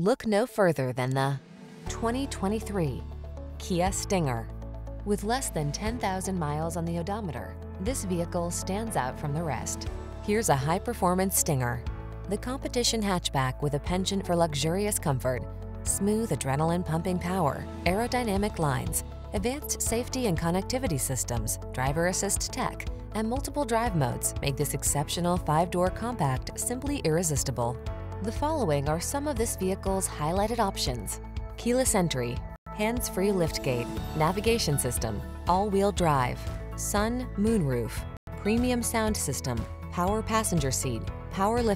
Look no further than the 2023 Kia Stinger. With less than 10,000 miles on the odometer, this vehicle stands out from the rest. Here's a high-performance Stinger, the competition hatchback with a penchant for luxurious comfort, smooth adrenaline-pumping power, aerodynamic lines, advanced safety and connectivity systems, driver assist tech, and multiple drive modes make this exceptional 5-door compact simply irresistible. The following are some of this vehicle's highlighted options: keyless entry, hands-free liftgate, navigation system, all-wheel drive, sun moonroof, premium sound system, power passenger seat, power lift.